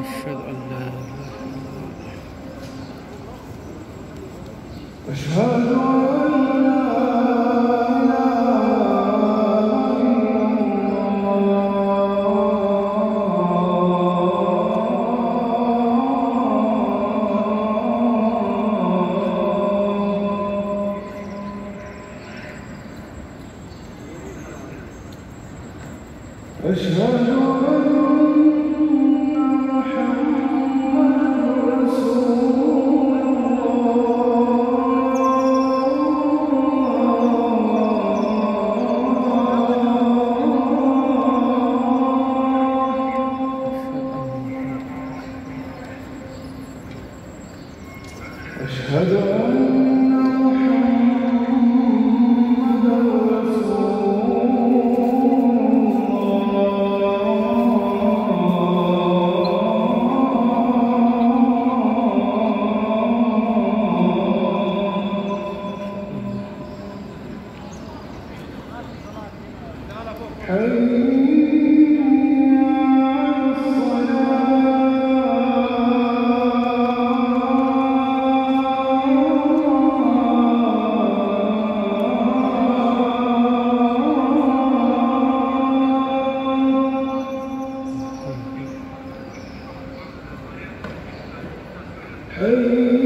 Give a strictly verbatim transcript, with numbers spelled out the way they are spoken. أشهد أن لا أشهد أن لا إله إلا الله أشهد أن أشهد أن محمداً رسول الله حي Hey